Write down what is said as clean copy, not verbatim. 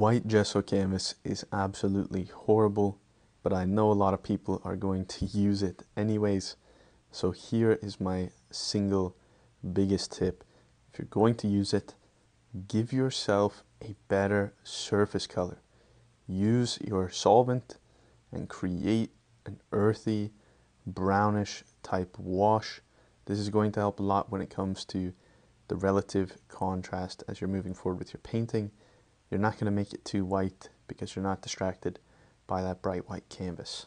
white gesso canvas is absolutely horrible, but I know a lot of people are going to use it anyways. So here is my single biggest tip. If you're going to use it, give yourself a better surface color. Use your solvent and create an earthy, brownish type wash. This is going to help a lot when it comes to the relative contrast as you're moving forward with your painting. You're not going to make it too white because you're not distracted by that bright white canvas.